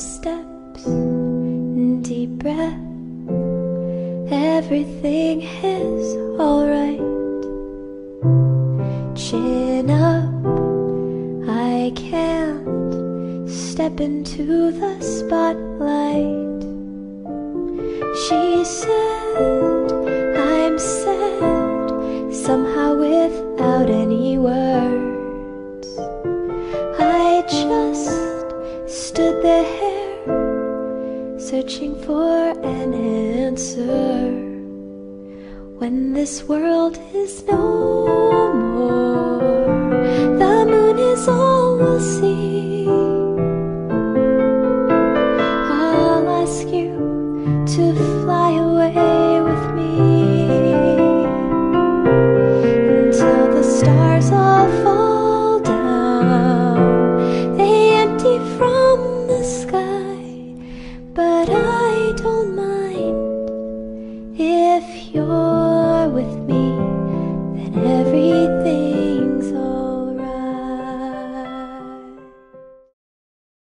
footsteps and deep breath. Everything is alright. Chin up, I can't step into the spotlight. She said, I'm sad, somehow without any words. I just stood there, searching for an answer. When this world is no more, the moon is all we'll see.